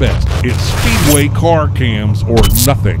best. It's Speedway Car Cams or nothing.